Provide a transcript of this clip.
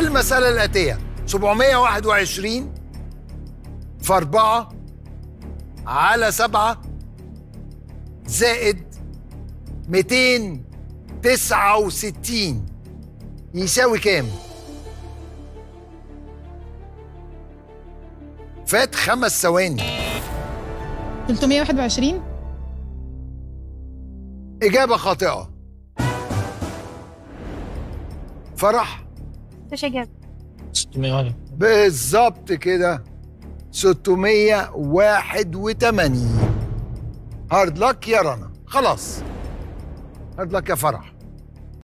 المسألة الآتية 721 في 4 على 7 زائد 269 يساوي كام؟ فات 5 ثواني. 321. إجابة خاطئة. فرح مش إجابة. 600 بالظبط كده. 681. هارد لك يا رنا، خلاص. هارد لك يا فرح.